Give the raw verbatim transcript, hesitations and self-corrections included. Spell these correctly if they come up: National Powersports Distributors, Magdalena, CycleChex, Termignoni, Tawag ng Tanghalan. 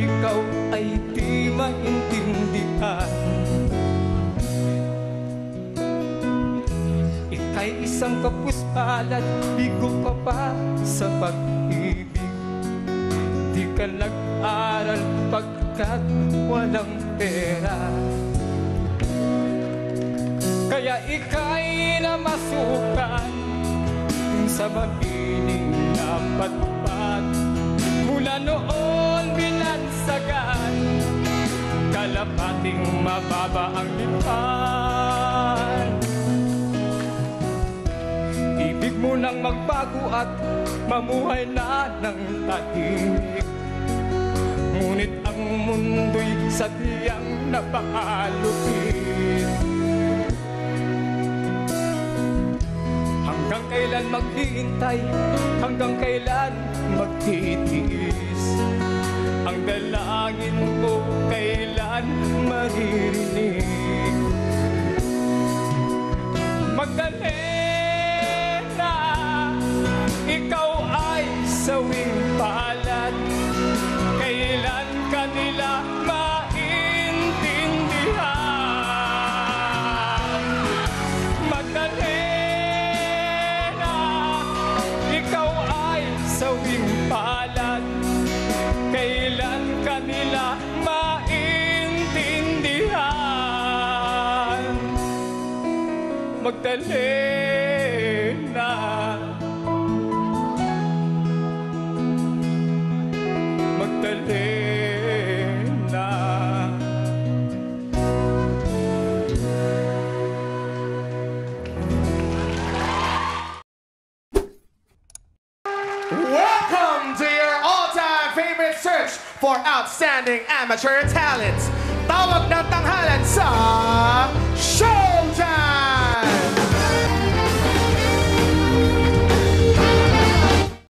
ikaw ay di maintindihan. Ika'y isang kapuspalad, bigo ka pa sa pag-ibig. Di ka nag-aral pagkat walang pera, kaya ika'y namasukan sa mabining na patpat. Mula noon binansagan, kalapating mababa ang lipan. Ibig mo nang magbago at mamuhay na ng tahimik, ngunit ang mundo'y sadyang napaalupin. Hanggang kailan maghihintay? Hanggang kailan magtitiis? Ang dalangin mo kailan maririnig? Magdalena, ikaw ay sawing palad. Kailan ka nila maintindihan? Magdalena, sawing palad, kailan ka nila maintindihan? Magdalena, Magdalena. For outstanding amateur talents, tawag ng tanghalan sa